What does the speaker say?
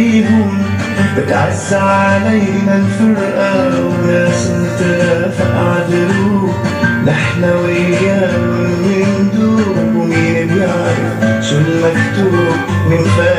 يجيبون بتعز علينا الفرقة وناس نترافق عدلوك نحنا وياهم مندوب ومين بيعرف شو المكتوب من